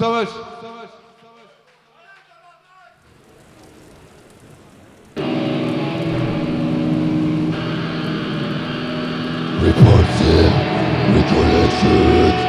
Savaş. Reporting recollection.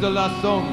The last song.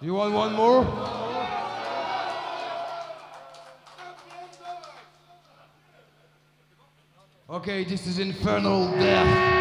Do you want one more? Okay, this is Infernal Death.